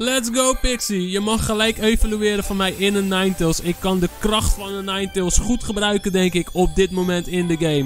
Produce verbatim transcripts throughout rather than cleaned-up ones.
Let's go, Pixie. Je mag gelijk evolueren van mij in een Ninetales. Ik kan de kracht van een Ninetales goed gebruiken, denk ik, op dit moment in de game.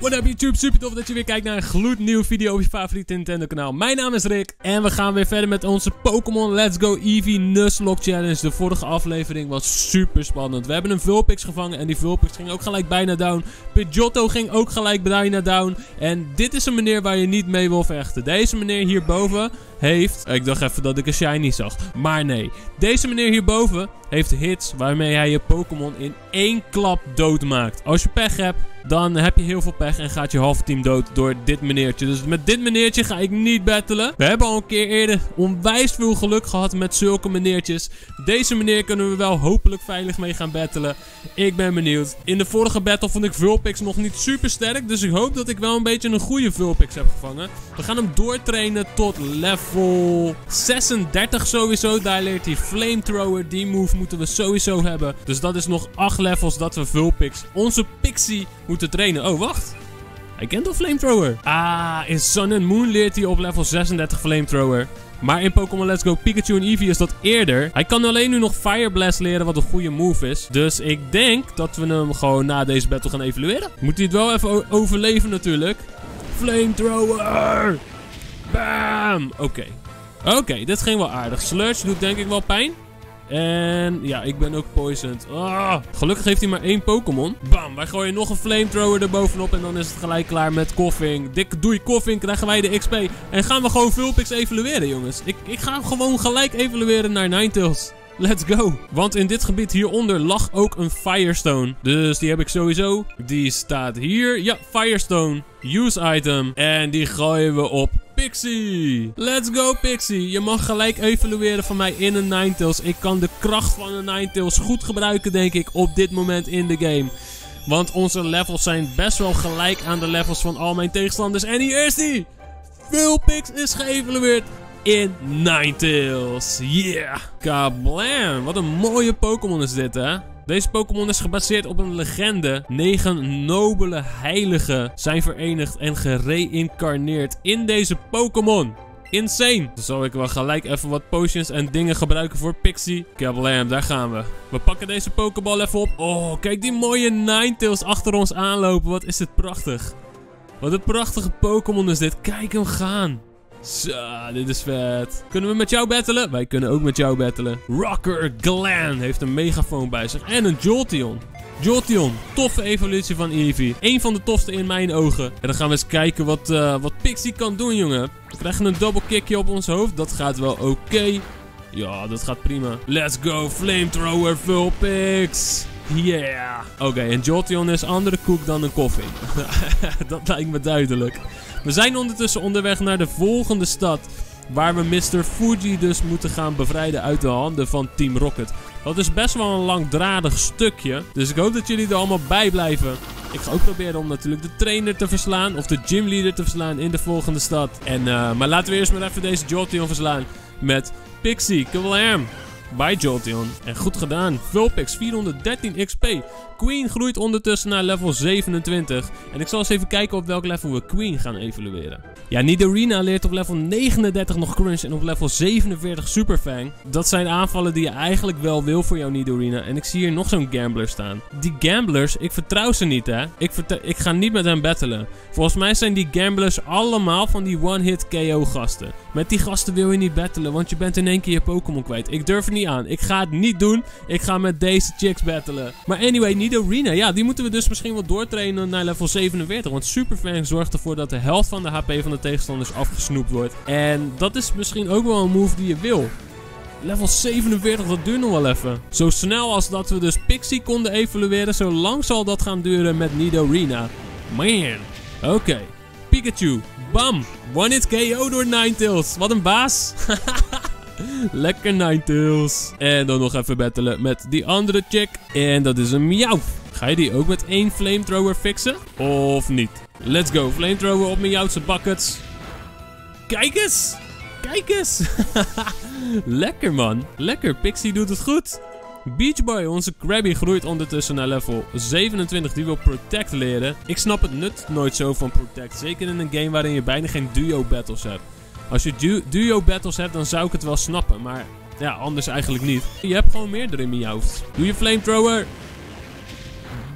What up YouTube, super tof dat je weer kijkt naar een gloednieuwe video op je favoriete Nintendo kanaal. Mijn naam is Rick en we gaan weer verder met onze Pokémon Let's Go Eevee Nuzlocke Challenge. De vorige aflevering was super spannend. We hebben een Vulpix gevangen en die Vulpix ging ook gelijk bijna down. Pidgeotto ging ook gelijk bijna down. En dit is een meneer waar je niet mee wil vechten. Deze meneer hierboven heeft... Ik dacht even dat ik een shiny zag, maar nee. Deze meneer hierboven heeft hits waarmee hij je Pokémon in één klap doodmaakt. Als je pech hebt, dan heb je heel veel pech en gaat je halve team dood door dit meneertje. Dus met dit meneertje ga ik niet battelen. We hebben al een keer eerder onwijs veel geluk gehad met zulke meneertjes. Deze meneer kunnen we wel hopelijk veilig mee gaan battelen. Ik ben benieuwd. In de vorige battle vond ik Vulpix nog niet super sterk. Dus ik hoop dat ik wel een beetje een goede Vulpix heb gevangen. We gaan hem doortrainen tot level zesendertig sowieso. Daar leert hij Flamethrower. Die move moeten we sowieso hebben. Dus dat is nog acht levels dat we Vulpix, onze Pixie, moeten trainen. Oh, wacht. Hij kent al Flamethrower. Ah, in Sun and Moon leert hij op level zesendertig Flamethrower. Maar in Pokémon Let's Go Pikachu en Eevee is dat eerder. Hij kan alleen nu nog Fire Blast leren, wat een goede move is. Dus ik denk dat we hem gewoon na deze battle gaan evalueren. Moet hij het wel even overleven natuurlijk. Flamethrower! Bam! Oké. Okay. Oké, okay, dit ging wel aardig. Sludge doet denk ik wel pijn. En ja, ik ben ook poisoned. Oh, gelukkig heeft hij maar één Pokémon. Bam, wij gooien nog een Flamethrower erbovenop. En dan is het gelijk klaar met Koffing. Dikke doei Koffing, krijgen wij de X P. En gaan we gewoon Vulpix evolueren, jongens. Ik, ik ga hem gewoon gelijk evolueren naar Ninetales. Let's go. Want in dit gebied hieronder lag ook een Firestone. Dus die heb ik sowieso. Die staat hier. Ja, Firestone. Use item. En die gooien we op Pixie. Let's go, Pixie. Je mag gelijk evolueren van mij in een Ninetales. Ik kan de kracht van een Ninetales goed gebruiken, denk ik, op dit moment in de game. Want onze levels zijn best wel gelijk aan de levels van al mijn tegenstanders. En hier is die. Vulpix is geëvolueerd in Ninetales. Yeah. Kablam. Wat een mooie Pokémon is dit, hè? Deze Pokémon is gebaseerd op een legende. Negen nobele heiligen zijn verenigd en gereïncarneerd in deze Pokémon. Insane. Dan zal ik wel gelijk even wat potions en dingen gebruiken voor Pixie. Kablam, daar gaan we. We pakken deze Pokéball even op. Oh, kijk die mooie Ninetales achter ons aanlopen. Wat is dit prachtig. Wat een prachtige Pokémon is dit. Kijk hem gaan. Zo, dit is vet. Kunnen we met jou battelen? Wij kunnen ook met jou battelen. Rocker Glen heeft een megafoon bij zich. En een Jolteon. Jolteon, toffe evolutie van Eevee. Eén van de tofste in mijn ogen. En dan gaan we eens kijken wat, uh, wat Pixie kan doen, jongen. We krijgen een double kickje op ons hoofd. Dat gaat wel oké. Okay. Ja, dat gaat prima. Let's go, Flamethrower Vulpix. Yeah. Oké, okay, en Jolteon is andere koek dan een koffie. Dat lijkt me duidelijk. We zijn ondertussen onderweg naar de volgende stad, waar we mister Fuji dus moeten gaan bevrijden uit de handen van Team Rocket. Dat is best wel een langdradig stukje, dus ik hoop dat jullie er allemaal bij blijven. Ik ga ook proberen om natuurlijk de trainer te verslaan, of de gymleader te verslaan in de volgende stad. En, uh, maar laten we eerst maar even deze Jolteon verslaan met Pixie. Kablam! Bye Jolteon. En goed gedaan. Vulpix vierhonderddertien X P. Queen groeit ondertussen naar level zevenentwintig. En ik zal eens even kijken op welk level we Queen gaan evolueren. Ja, Nidorina leert op level negenendertig nog Crunch en op level zevenenveertig Super Fang. Dat zijn aanvallen die je eigenlijk wel wil voor jouw Nidorina. En ik zie hier nog zo'n Gambler staan. Die Gamblers, ik vertrouw ze niet, hè. Ik, ik ga niet met hen battelen. Volgens mij zijn die Gamblers allemaal van die one-hit K O gasten. Met die gasten wil je niet battelen, want je bent in één keer je Pokémon kwijt. Ik durf het niet aan. Ik ga het niet doen. Ik ga met deze chicks battelen. Maar anyway, Nidorina. Ja, die moeten we dus misschien wel doortrainen naar level zevenenveertig. Want Superfang zorgt ervoor dat de helft van de H P van de tegenstanders afgesnoept wordt. En dat is misschien ook wel een move die je wil. Level zevenenveertig, dat duurt nog wel even. Zo snel als dat we dus Pixie konden evolueren, zo lang zal dat gaan duren met Nidorina. Man. Oké. Okay. Pikachu. Bam. one-hit K O door Ninetales. Wat een baas. Lekker Ninetales. En dan nog even battelen met die andere chick. En dat is een Miauwf. Ga je die ook met één Flamethrower fixen? Of niet? Let's go. Flamethrower op Miauwfse buckets. Kijk eens. Kijk eens. Lekker man. Lekker. Pixie doet het goed. Beach Boy, onze Krabby, groeit ondertussen naar level zevenentwintig. Die wil Protect leren. Ik snap het nut nooit zo van Protect. Zeker in een game waarin je bijna geen duo battles hebt. Als je du duo battles hebt, dan zou ik het wel snappen. Maar ja, anders eigenlijk niet. Je hebt gewoon meerdere in je hoofd. Doe je flamethrower.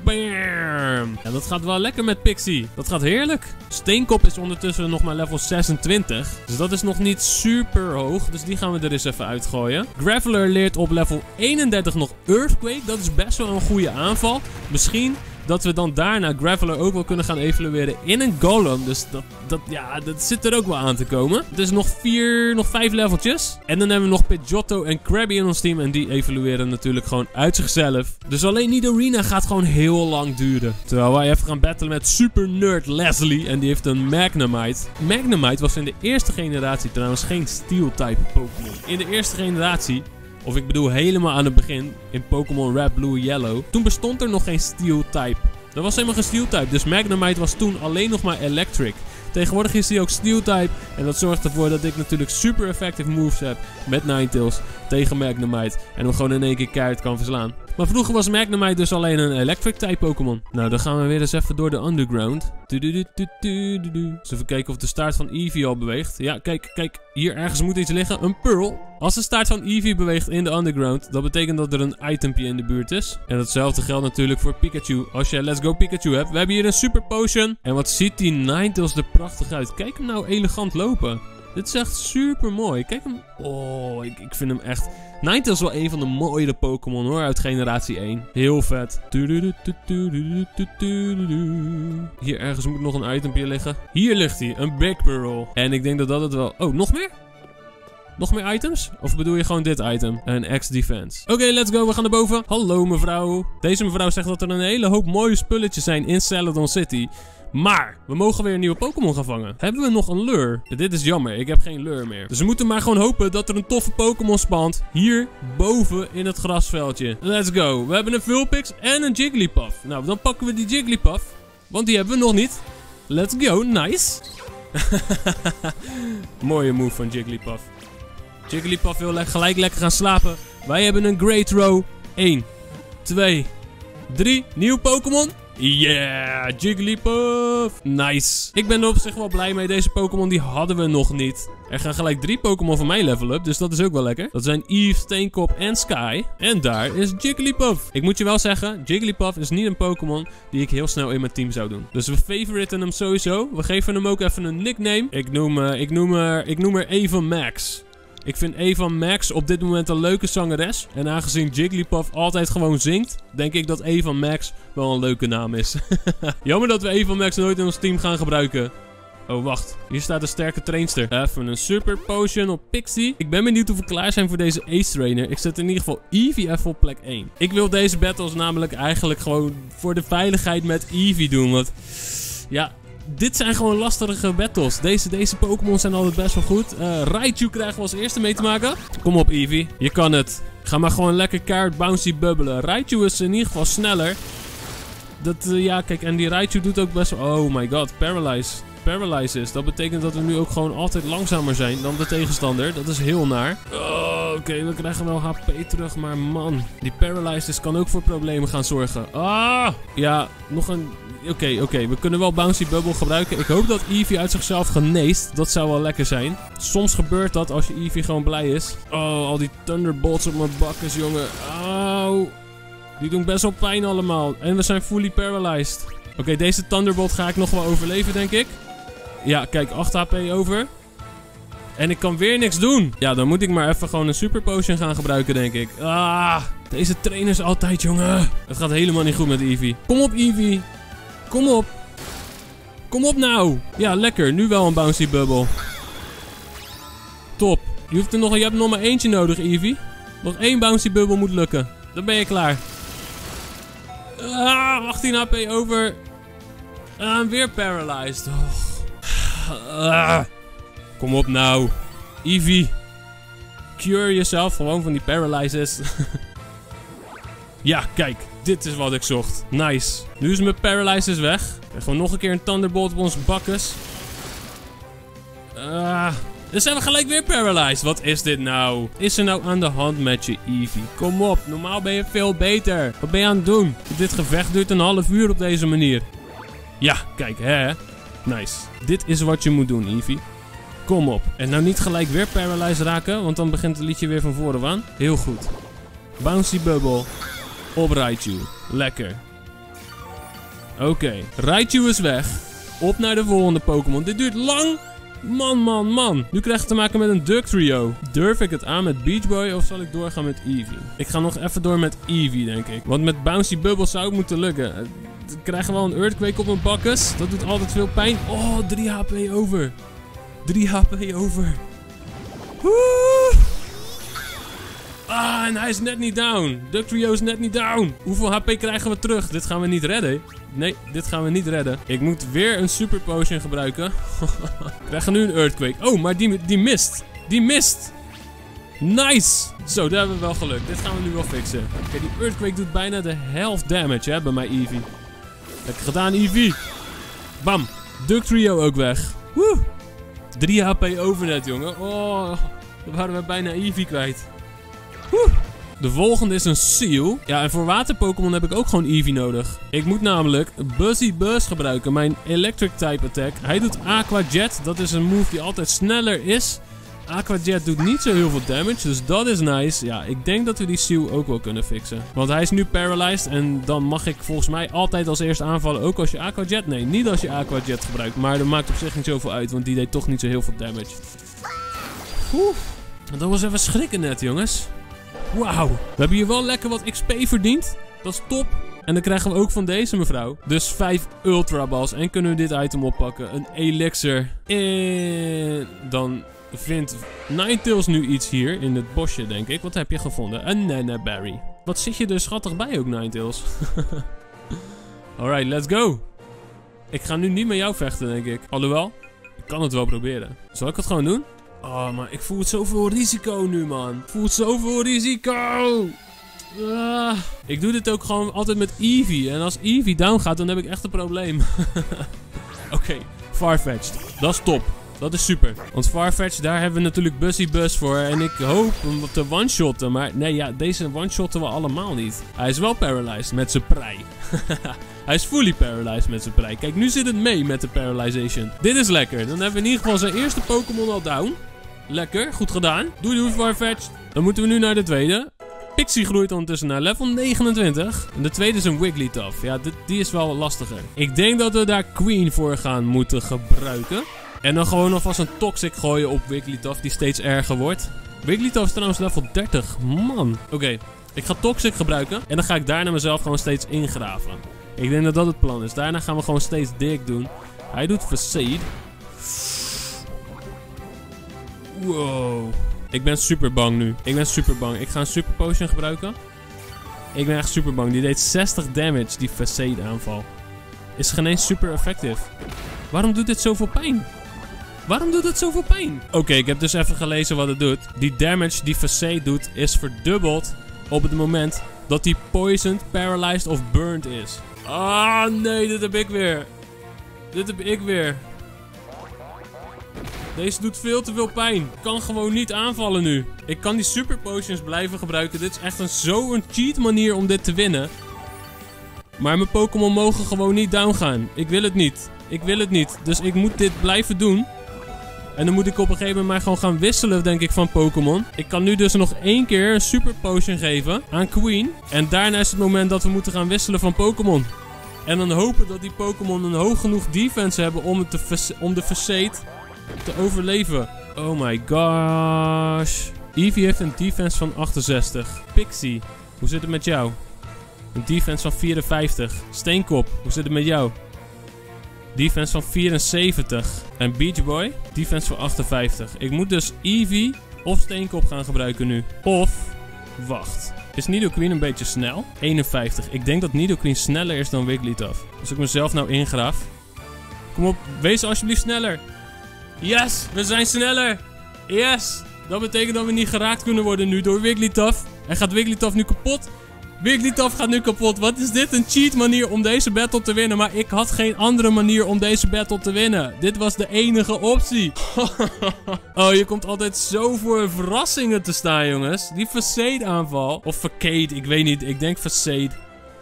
Bam! Ja, dat gaat wel lekker met Pixie. Dat gaat heerlijk. Steenkop is ondertussen nog maar level zesentwintig. Dus dat is nog niet super hoog. Dus die gaan we er eens even uitgooien. Graveler leert op level eenendertig nog Earthquake. Dat is best wel een goede aanval. Misschien dat we dan daarna Graveler ook wel kunnen gaan evalueren in een Golem. Dus dat, dat, ja, dat zit er ook wel aan te komen. Dus nog vier, nog vijf leveltjes. En dan hebben we nog Pidgeotto en Krabby in ons team. En die evalueren natuurlijk gewoon uit zichzelf. Dus alleen Nidorina gaat gewoon heel lang duren. Terwijl wij even gaan battelen met super nerd Leslie. En die heeft een Magnemite. Magnemite was in de eerste generatie trouwens geen Steel-type Pokémon. In de eerste generatie... Of ik bedoel helemaal aan het begin, in Pokémon Red, Blue, Yellow. Toen bestond er nog geen Steel-type. Er was helemaal geen Steel-type, dus Magnemite was toen alleen nog maar Electric. Tegenwoordig is hij ook Steel-type. En dat zorgt ervoor dat ik natuurlijk super effective moves heb met Ninetales tegen Magnemite. En hem gewoon in één keer keihard kan verslaan. Maar vroeger was Magnemite dus alleen een Electric-type Pokémon. Nou, dan gaan we weer eens even door de underground. Du -du -du -du -du -du -du. Dus even kijken of de staart van Eevee al beweegt. Ja, kijk, kijk. Hier ergens moet iets liggen. Een pearl. Als de staart van Eevee beweegt in de underground, dat betekent dat er een itempje in de buurt is. En datzelfde geldt natuurlijk voor Pikachu. Als je Let's Go Pikachu hebt. We hebben hier een super potion. En wat ziet die Ninetales er prachtig uit. Kijk hem nou elegant lopen. Dit is echt super mooi. Kijk hem. Oh, ik, ik vind hem echt... Ninetales is wel een van de mooiere Pokémon hoor, uit generatie één. Heel vet. Hier ergens moet nog een itempje liggen. Hier ligt hij, een Big Pearl. En ik denk dat dat het wel... Oh, nog meer? Nog meer items? Of bedoel je gewoon dit item? Een ex-defense. Oké, okay, let's go. We gaan naar boven. Hallo mevrouw. Deze mevrouw zegt dat er een hele hoop mooie spulletjes zijn in Celadon City. Maar, we mogen weer een nieuwe Pokémon gaan vangen. Hebben we nog een lure? Ja, dit is jammer, ik heb geen lure meer. Dus we moeten maar gewoon hopen dat er een toffe Pokémon spant. Hier, boven in het grasveldje. Let's go. We hebben een Vulpix en een Jigglypuff. Nou, dan pakken we die Jigglypuff. Want die hebben we nog niet. Let's go, nice. Mooie move van Jigglypuff. Jigglypuff wil gelijk lekker gaan slapen. Wij hebben een Great Row. één, twee, drie. Nieuw Pokémon. Yeah, Jigglypuff. Nice. Ik ben er op zich wel blij mee. Deze Pokémon die hadden we nog niet. Er gaan gelijk drie Pokémon van mij level up. Dus dat is ook wel lekker. Dat zijn Eve, Steenkop en Sky. En daar is Jigglypuff. Ik moet je wel zeggen, Jigglypuff is niet een Pokémon die ik heel snel in mijn team zou doen. Dus we favoriten hem sowieso. We geven hem ook even een nickname. Ik noem, uh, ik noem, uh, ik noem er Evan Max. Ik vind Evan Max op dit moment een leuke zangeres. En aangezien Jigglypuff altijd gewoon zingt, denk ik dat Evan Max wel een leuke naam is. Jammer dat we Evan Max nooit in ons team gaan gebruiken. Oh, wacht. Hier staat een sterke trainster. Even een super potion op Pixie. Ik ben benieuwd of we klaar zijn voor deze Ace Trainer. Ik zet in ieder geval Eevee even op plek één. Ik wil deze battles namelijk eigenlijk gewoon voor de veiligheid met Eevee doen. Want ja... Dit zijn gewoon lastige battles. Deze, deze Pokémon zijn altijd best wel goed. Uh, Raichu krijgen we als eerste mee te maken. Kom op Eevee, je kan het. Ga maar gewoon lekker kaart bouncy bubbelen. Raichu is in ieder geval sneller. Dat, uh, ja kijk, en die Raichu doet ook best wel... Oh my god, Paralyze. Paralyze is. Dat betekent dat we nu ook gewoon altijd langzamer zijn dan de tegenstander. Dat is heel naar. Oh, oké, okay, we krijgen wel H P terug, maar man. Die Paralyzes kan ook voor problemen gaan zorgen. Ah! Ja, nog een... Oké, okay, oké. Okay. We kunnen wel Bouncy Bubble gebruiken. Ik hoop dat Eevee uit zichzelf geneest. Dat zou wel lekker zijn. Soms gebeurt dat als je Eevee gewoon blij is. Oh, al die Thunderbolts op mijn bakkes, jongen. Auw. Die doen best wel pijn allemaal. En we zijn fully paralyzed. Oké, okay, deze Thunderbolt ga ik nog wel overleven, denk ik. Ja, kijk, acht H P over. En ik kan weer niks doen. Ja, dan moet ik maar even gewoon een super potion gaan gebruiken, denk ik. Ah, deze trainers altijd, jongen. Het gaat helemaal niet goed met Eevee. Kom op, Eevee. Kom op. Kom op nou. Ja, lekker. Nu wel een bouncy bubble. Top. Je, hoeft er nog, je hebt nog maar eentje nodig, Eevee. Nog één bouncy bubble moet lukken. Dan ben je klaar. Ah, achttien H P over. Ah, weer paralyzed. Oh. Ah, kom op nou. Eevee. Cure jezelf gewoon van die paralyzes. Ja, kijk. Dit is wat ik zocht. Nice. Nu is mijn paralyzes weg. En gewoon nog een keer een Thunderbolt op ons bakkes. Ah, Dan zijn we gelijk weer paralyzed. Wat is dit nou? Is er nou aan de hand met je Eevee? Kom op, normaal ben je veel beter. Wat ben je aan het doen? Dit gevecht duurt een half uur op deze manier. Ja, kijk, hè. Nice. Dit is wat je moet doen, Eevee. Kom op. En nou niet gelijk weer paralyzed raken, want dan begint het liedje weer van voren aan. Heel goed. Bouncy Bubble op Raichu. Lekker. Oké, okay. Raichu is weg. Op naar de volgende Pokémon. Dit duurt lang. Man, man, man. Nu krijg ik te maken met een Dugtrio. Durf ik het aan met Beach Boy of zal ik doorgaan met Eevee? Ik ga nog even door met Eevee, denk ik. Want met Bouncy Bubble zou het moeten lukken. Ik krijg wel een Earthquake op mijn bakkes. Dat doet altijd veel pijn. Oh, drie H P over. drie H P over. Woe! Ah, en hij is net niet down. Dugtrio is net niet down. Hoeveel H P krijgen we terug? Dit gaan we niet redden. Nee, dit gaan we niet redden. Ik moet weer een super potion gebruiken. Ik krijg nu een earthquake. Oh, maar die, die mist. Die mist. Nice. Zo, daar hebben we wel geluk. Dit gaan we nu wel fixen. Oké, okay, die earthquake doet bijna de helft damage, hè, bij mij Eevee. Lekker gedaan, Eevee. Bam. Dugtrio ook weg. Woe. drie H P over net, jongen. Oh, dan waren we bijna Eevee kwijt. Woe. De volgende is een Seal. Ja, en voor water-Pokémon heb ik ook gewoon Eevee nodig. Ik moet namelijk Buzzy Buzz gebruiken, mijn Electric-type attack. Hij doet Aqua Jet, dat is een move die altijd sneller is. Aqua Jet doet niet zo heel veel damage, dus dat is nice. Ja, ik denk dat we die Seal ook wel kunnen fixen. Want hij is nu paralyzed en dan mag ik volgens mij altijd als eerste aanvallen. Ook als je Aqua Jet... Nee, niet als je Aqua Jet gebruikt, maar dat maakt op zich niet zoveel uit, want die deed toch niet zo heel veel damage. Oeh, dat was even schrikken net, jongens. Wauw, we hebben hier wel lekker wat X P verdiend. Dat is top. En dan krijgen we ook van deze mevrouw. Dus vijf Ultra Balls. En kunnen we dit item oppakken. Een elixir. En dan vindt Ninetales nu iets hier in het bosje, denk ik. Wat heb je gevonden? Een Nanaberry. Wat zit je er schattig bij ook, Ninetales. Alright, let's go. Ik ga nu niet met jou vechten, denk ik. Alhoewel, ik kan het wel proberen. Zal ik het gewoon doen? Oh, maar ik voel het zoveel risico nu, man. Ik voel het zoveel risico. Ah. Ik doe dit ook gewoon altijd met Eevee. En als Eevee down gaat, dan heb ik echt een probleem. Oké, okay. Farfetch'd. Dat is top. Dat is super. Want Farfetch'd, daar hebben we natuurlijk Buzzy Buzz voor. En ik hoop hem te one-shotten. Maar nee, ja, deze one-shotten we allemaal niet. Hij is wel paralyzed met zijn prei. Hij is fully paralyzed met zijn prei. Kijk, nu zit het mee met de paralyzation. Dit is lekker. Dan hebben we in ieder geval zijn eerste Pokémon al down. Lekker, goed gedaan. Doei doei, Farfetch'd. Dan moeten we nu naar de tweede. Pixie groeit ondertussen naar level negenentwintig. En de tweede is een Wigglytuff. Ja, dit, die is wel lastiger. Ik denk dat we daar Queen voor gaan moeten gebruiken. En dan gewoon alvast een Toxic gooien op Wigglytuff, die steeds erger wordt. Wigglytuff is trouwens level dertig. Man. Oké, okay, ik ga Toxic gebruiken. En dan ga ik daarna mezelf gewoon steeds ingraven. Ik denk dat dat het plan is. Daarna gaan we gewoon steeds dik doen. Hij doet Facade. Wow. Ik ben super bang nu. Ik ben super bang. Ik ga een super potion gebruiken. Ik ben echt super bang. Die deed zestig damage, die Facade aanval. Is geen eens super effectief. Waarom doet dit zoveel pijn? Waarom doet het zoveel pijn? Oké, okay, ik heb dus even gelezen wat het doet. Die damage die Facade doet is verdubbeld op het moment dat die poisoned, paralyzed of burned is. Ah, nee, dit heb ik weer. Dit heb ik weer. Deze doet veel te veel pijn. Ik kan gewoon niet aanvallen nu. Ik kan die super potions blijven gebruiken. Dit is echt een, zo'n cheat manier om dit te winnen. Maar mijn Pokémon mogen gewoon niet down gaan. Ik wil het niet. Ik wil het niet. Dus ik moet dit blijven doen. En dan moet ik op een gegeven moment maar gewoon gaan wisselen, denk ik, van Pokémon. Ik kan nu dus nog één keer een super potion geven aan Queen. En daarna is het moment dat we moeten gaan wisselen van Pokémon. En dan hopen dat die Pokémon een hoog genoeg defense hebben om, het te om de Facade te overleven. Oh my gosh. Eevee heeft een defense van achtenzestig. Pixie, hoe zit het met jou? Een defense van vierenvijftig. Steenkop, hoe zit het met jou? Defense van vierenzeventig. En Beach Boy, defense van achtenvijftig. Ik moet dus Eevee of Steenkop gaan gebruiken nu. Of, wacht. Is Nidoqueen een beetje snel? eenenvijftig. Ik denk dat Nidoqueen sneller is dan Wigglytuff. Als ik mezelf nou ingraaf. Kom op, wees alsjeblieft sneller. Yes, we zijn sneller. Yes. Dat betekent dat we niet geraakt kunnen worden nu door Wigglytuff. En gaat Wigglytuff nu kapot? Wigglytuff gaat nu kapot. Wat is dit? Een cheat manier om deze battle te winnen. Maar ik had geen andere manier om deze battle te winnen. Dit was de enige optie. Oh, je komt altijd zo voor verrassingen te staan, jongens. Die Facade aanval. Of Facade, ik weet niet. Ik denk Facade.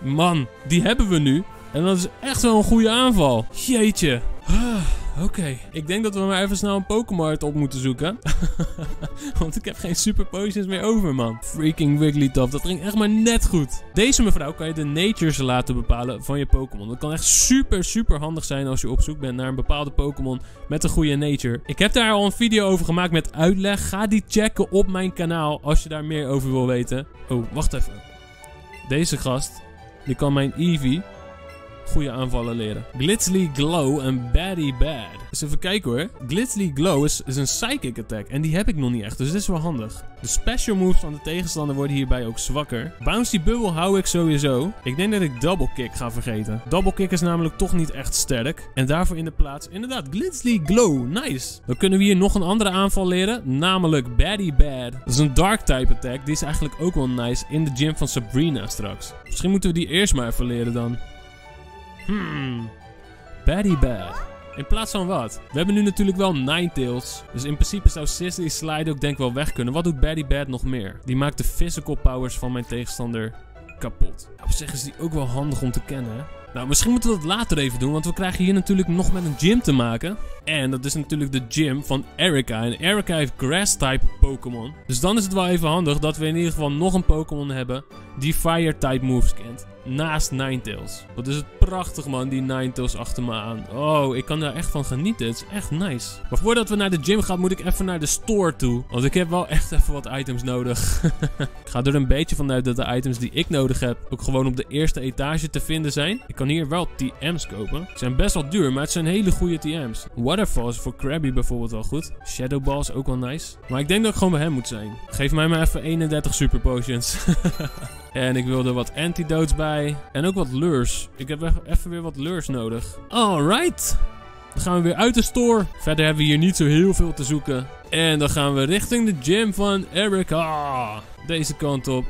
Man, die hebben we nu. En dat is echt wel een goede aanval. Jeetje. Oké. Okay. Ik denk dat we maar even snel een Pokémon op moeten zoeken. Want ik heb geen super potions meer over, man. Freaking Wigglytuff. Dat ging echt maar net goed. Deze mevrouw kan je de natures laten bepalen van je Pokémon. Dat kan echt super, super handig zijn als je op zoek bent naar een bepaalde Pokémon met een goede nature. Ik heb daar al een video over gemaakt met uitleg. Ga die checken op mijn kanaal als je daar meer over wil weten. Oh, wacht even. Deze gast, die kan mijn Eevee goede aanvallen leren. Glitzly Glow en Baddy Bad. Dus even kijken hoor. Glitzly Glow is, is een psychic attack. En die heb ik nog niet echt. Dus dit is wel handig. De special moves van de tegenstander worden hierbij ook zwakker. Bouncy Bubble hou ik sowieso. Ik denk dat ik Double Kick ga vergeten. Double Kick is namelijk toch niet echt sterk. En daarvoor in de plaats inderdaad Glitzly Glow. Nice. Dan kunnen we hier nog een andere aanval leren. Namelijk Baddy Bad. Dat is een dark-type attack. Die is eigenlijk ook wel nice in de gym van Sabrina straks. Misschien moeten we die eerst maar even leren dan. Hmm, Baddy Bad. In plaats van wat? We hebben nu natuurlijk wel Ninetales. Dus in principe zou Sizzly Slide ook denk ik wel weg kunnen. Wat doet Baddy Bad nog meer? Die maakt de physical powers van mijn tegenstander kapot. Op zich is die ook wel handig om te kennen, hè? Nou, misschien moeten we dat later even doen, want we krijgen hier natuurlijk nog met een gym te maken. En dat is natuurlijk de gym van Erika. En Erika heeft Grass-type Pokémon. Dus dan is het wel even handig dat we in ieder geval nog een Pokémon hebben die Fire-type moves kent. Naast Ninetales. Wat is het prachtig, man, die Ninetales achter me aan. Oh, ik kan daar echt van genieten. Het is echt nice. Maar voordat we naar de gym gaan, moet ik even naar de store toe. Want ik heb wel echt even wat items nodig. Ik ga er een beetje vanuit dat de items die ik nodig heb ook gewoon op de eerste etage te vinden zijn. Ik kan hier wel T M's kopen. Ze zijn best wel duur, maar het zijn hele goede T M's. Waterfalls voor Krabby bijvoorbeeld wel goed. Shadow Balls ook wel nice. Maar ik denk dat ik gewoon bij hem moet zijn. Geef mij maar even eenendertig super potions. En ik wilde wat antidotes bij. En ook wat lures. Ik heb even weer wat lures nodig. Alright. Dan gaan we weer uit de store. Verder hebben we hier niet zo heel veel te zoeken. En dan gaan we richting de gym van Erika. Deze kant op.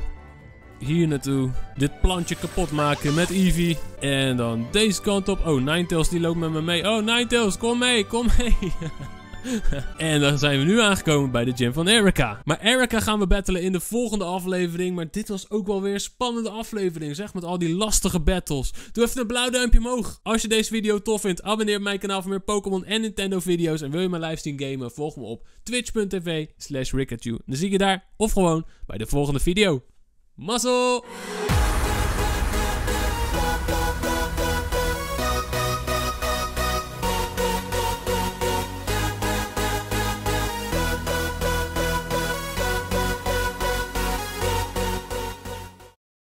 Hier naartoe. Dit plantje kapot maken met Eevee. En dan deze kant op. Oh, Ninetales die loopt met me mee. Oh, Ninetales, kom mee, kom mee. En dan zijn we nu aangekomen bij de gym van Erika. Maar Erika gaan we battelen in de volgende aflevering. Maar dit was ook wel weer een spannende aflevering, zeg. Met al die lastige battles. Doe even een blauw duimpje omhoog. Als je deze video tof vindt, abonneer op mijn kanaal voor meer Pokémon en Nintendo video's. En wil je mijn live zien gamen, volg me op twitch punt tv slash Rikachu. Dan zie ik je daar. Of gewoon bij de volgende video. Mazzel!